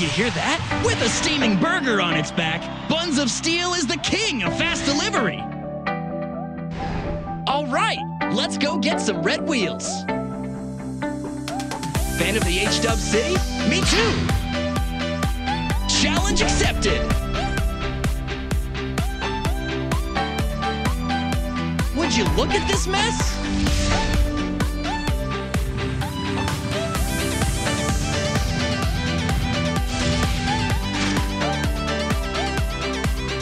You hear that? With a steaming burger on its back, Buns of Steel is the king of fast delivery. All right, let's go get some red wheels. Fan of the H-Dub City? Me too! Challenge accepted! Would you look at this mess?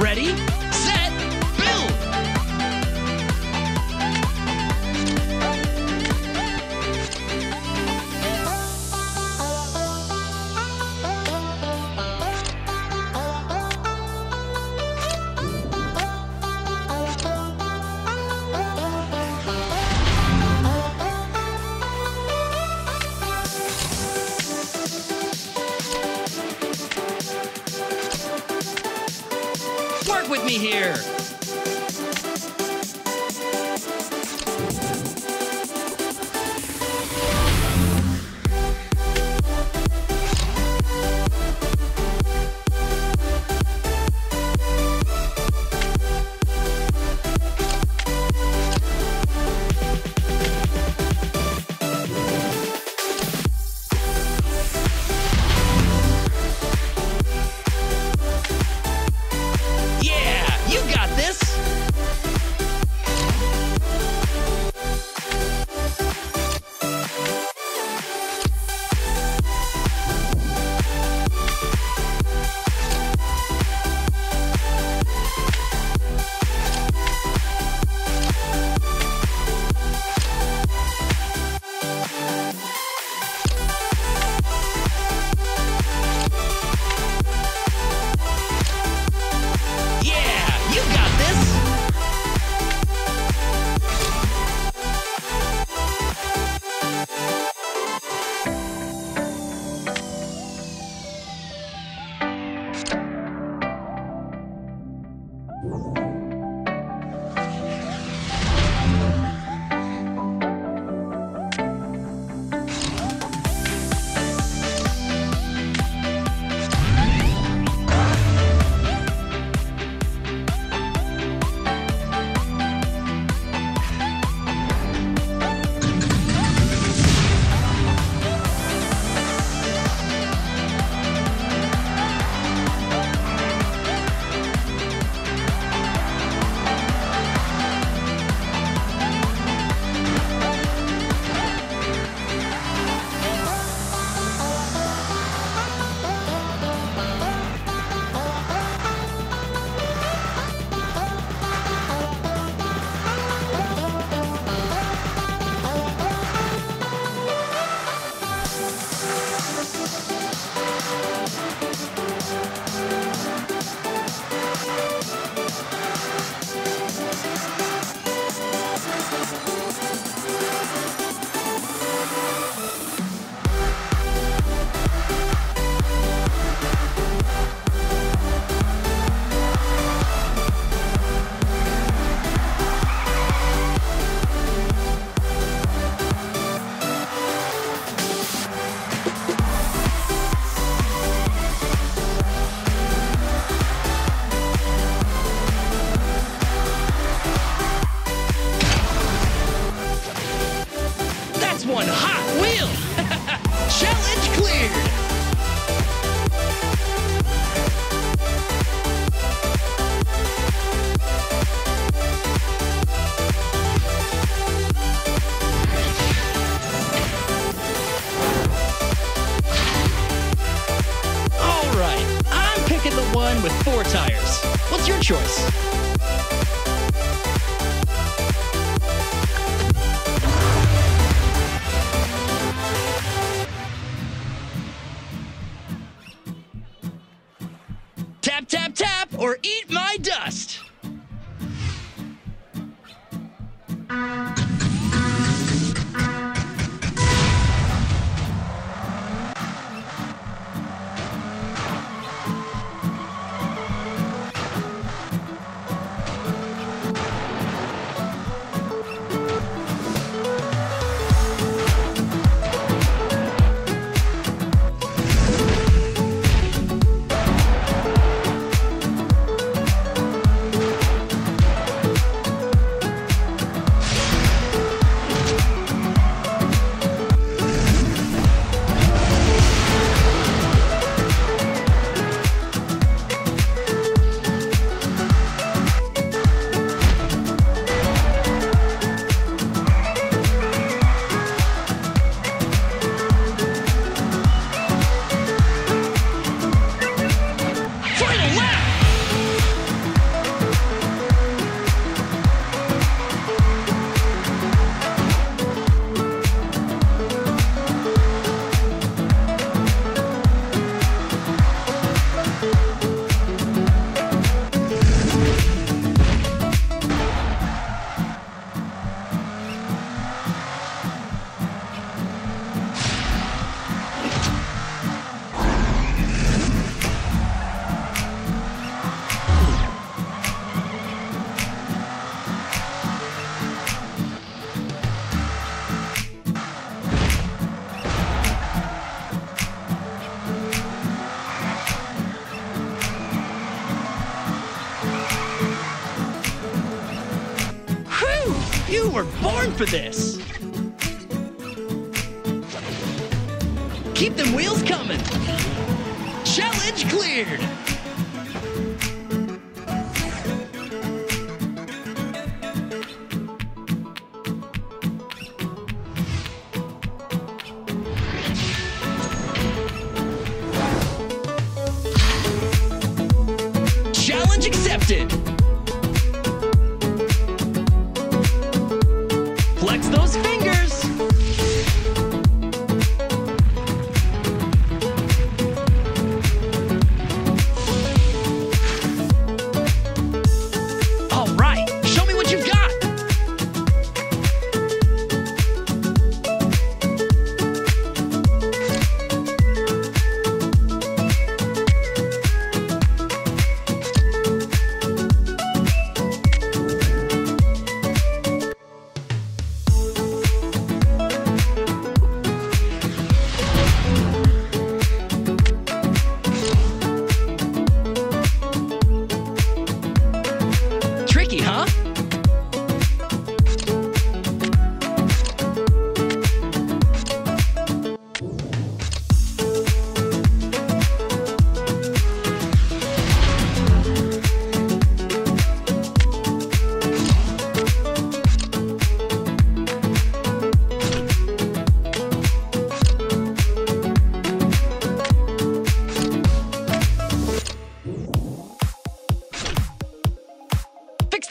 Ready, set, build! Work with me here! One hot wheel! Challenge cleared! All right, I'm picking the one with 4 tires. What's your choice? Tap, tap, tap, or eat my dust. were born for this! Keep them wheels coming! Challenge cleared! Challenge accepted! Flex those fingers! All right, show me what you've got! Huh?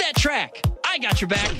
That track. I got your back.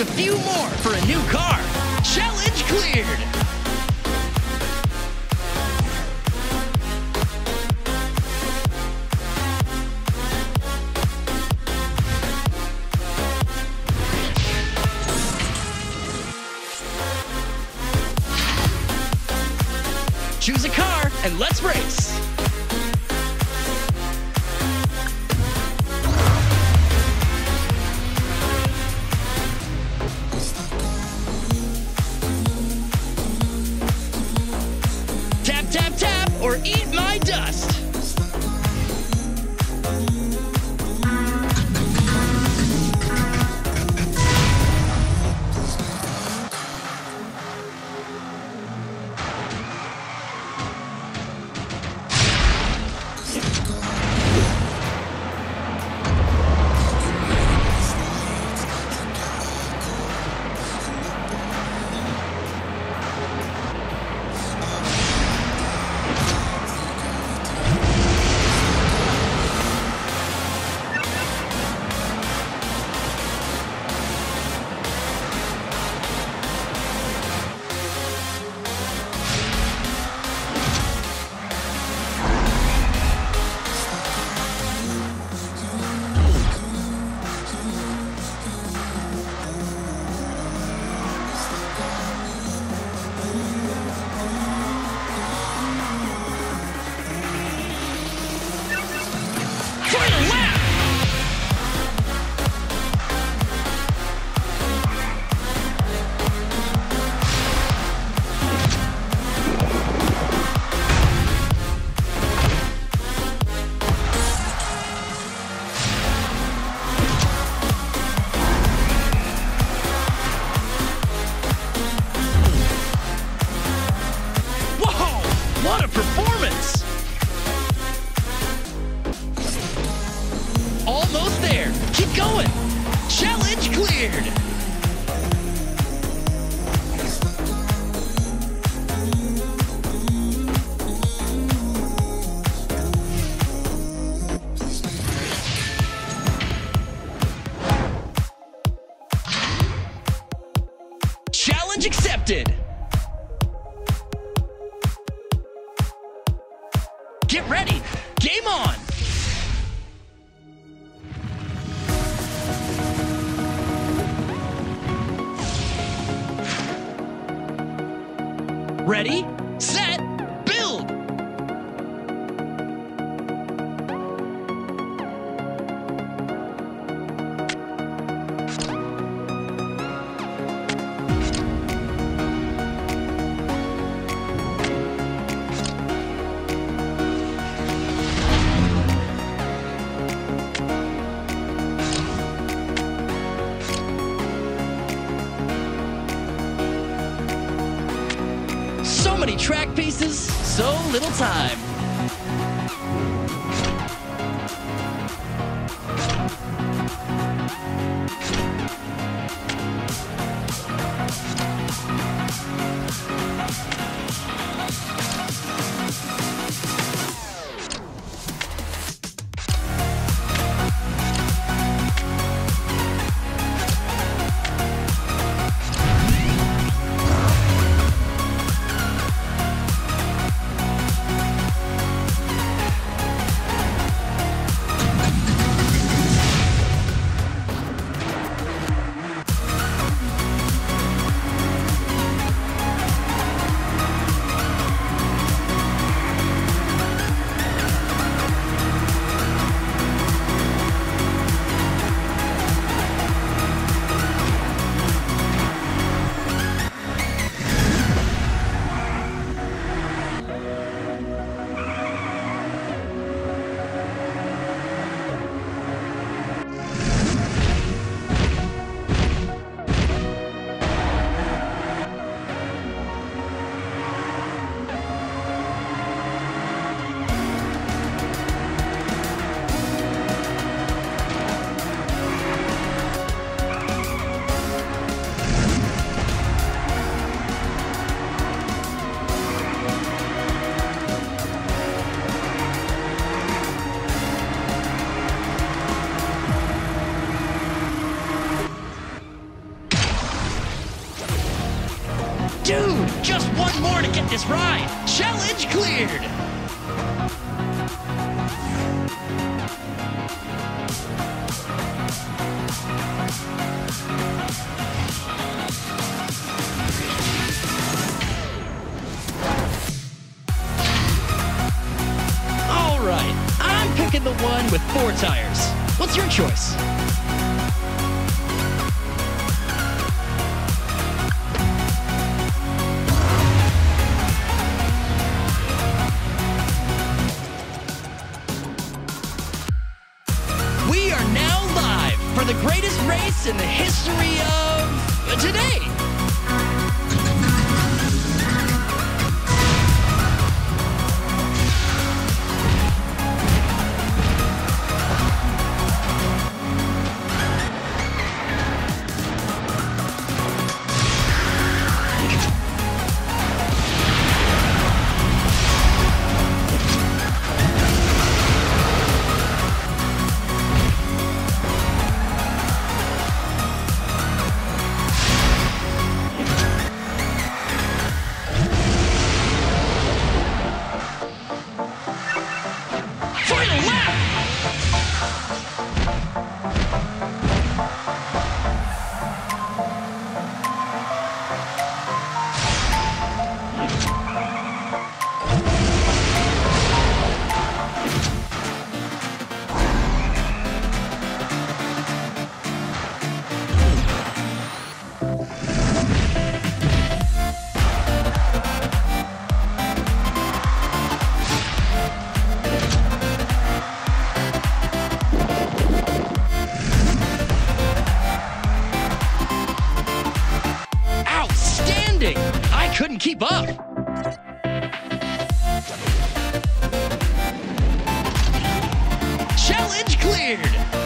A few more for a new car. Challenge cleared. Choose a car and let's race. Tap, tap, or eat my dust. there. Keep going. Challenge cleared. Challenge accepted. Get ready. Game on. Ready, set, build. So many track pieces, so little time. Dude, just one more to get this ride. Challenge cleared. All right, I'm picking the one with 4 tires. What's your choice? The greatest race in the history of today. I couldn't keep up. Challenge cleared.